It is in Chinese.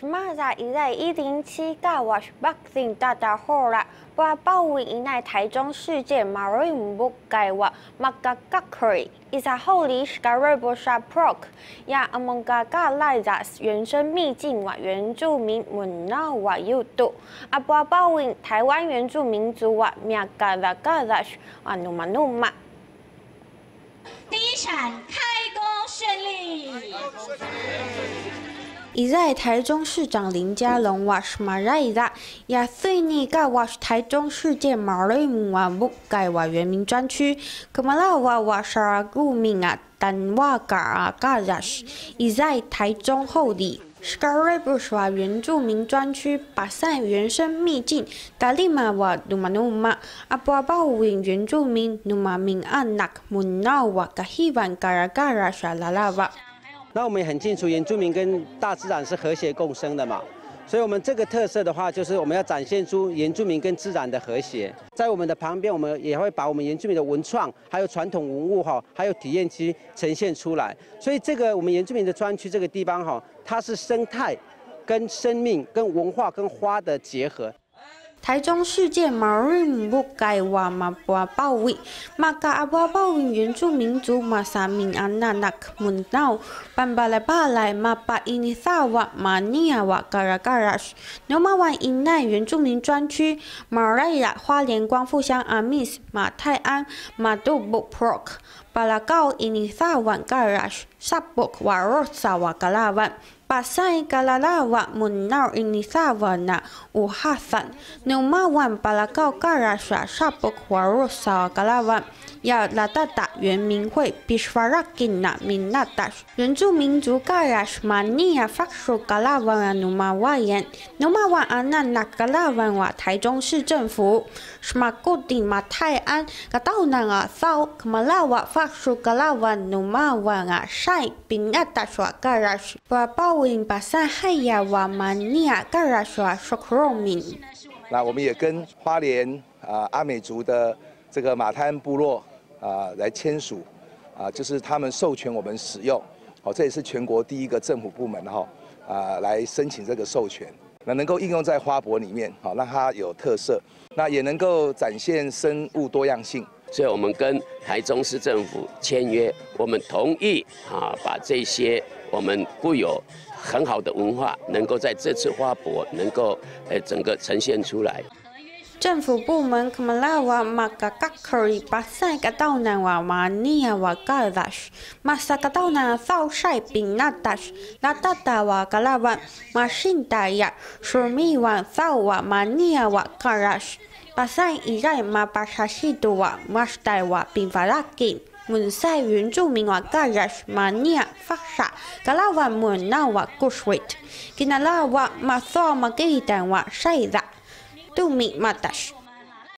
Shmaza 已在107大瓦是北京大大火啦，把包围以内台中世界马瑞木改瓦马格格克，伊在后里是个瑞波沙 prok， 也阿蒙嘎嘎来在原生秘境瓦原住民文闹瓦有度，阿把包围台湾原住民族瓦米嘎拉嘎拉是阿努玛努玛。第一场开工顺利。以在台中市长林佳龙瓦什马拉伊达，也随尼噶瓦是台中世界马来姆瓦木盖瓦原民专区，格马拉瓦瓦沙阿古明啊，丹瓦嘎阿嘎扎什，以在台中后里。 Scarabuswa 原住民专区巴善原生秘境达利玛瓦努玛努玛阿巴巴乌因原住民努玛明安纳穆纳瓦卡希万嘎拉嘎拉沙拉拉瓦。那我们也很清楚，原住民跟大自然是和谐共生的嘛，所以我们这个特色的话，就是我们要展现出原住民跟自然的和谐。在我们的旁边，我们也会把我们原住民的文创、还有传统文物哈，还有体验区呈现出来。所以这个我们原住民的专区这个地方哈。 它是生态、跟生命、跟文化、跟花的结合。台中世界马瑞木盖瓦马巴鲍威马嘎阿巴鲍威原住民族马萨明安纳纳克蒙闹班巴来巴来马巴伊尼萨瓦马尼亚瓦嘎拉嘎拉什牛马湾以内原住民专区马来亚花莲光复乡阿密斯马泰安马杜布普罗克巴拉高伊尼萨瓦嘎拉什萨布瓦罗萨瓦嘎拉湾。 巴塞嘎拉拉瓦穆纳伊尼萨瓦纳乌哈桑，纽马万巴拉高嘎拉沙沙布瓦罗萨嘎拉万，亚拉达达原民会比什瓦拉金纳明纳达原住民族嘎拉什马尼亚法属嘎拉万纽马万言，纽马万安纳纳嘎拉万瓦台中市政府，什马固定马泰安嘎到南啊骚格马拉瓦法属嘎拉万纽马万啊晒并纳达沙嘎拉什巴包。 那我们也跟花莲阿美族的这个马泰安部落来签署就是他们授权我们使用，这也是全国第一个政府部门来申请这个授权，那能够应用在花博里面，让它有特色，那也能够展现生物多样性。 所以我们跟台中市政府签约，我们同意把这些我们固有很好的文化，能够在这次花博能够整个呈现出来。 政府部门格马拉瓦马嘎嘎克里巴塞嘎道南瓦马尼亚瓦嘎达什马萨嘎道南扫晒并纳达什拉达达瓦嘎拉瓦马辛达亚什米瓦扫瓦马尼亚瓦嘎拉什巴塞以在马巴沙西多瓦马什代瓦并法拉金蒙塞原住民瓦嘎拉什马尼亚法沙嘎拉瓦蒙纳瓦古什维特吉纳拉瓦马萨马吉丹瓦晒达。 杜米马达什。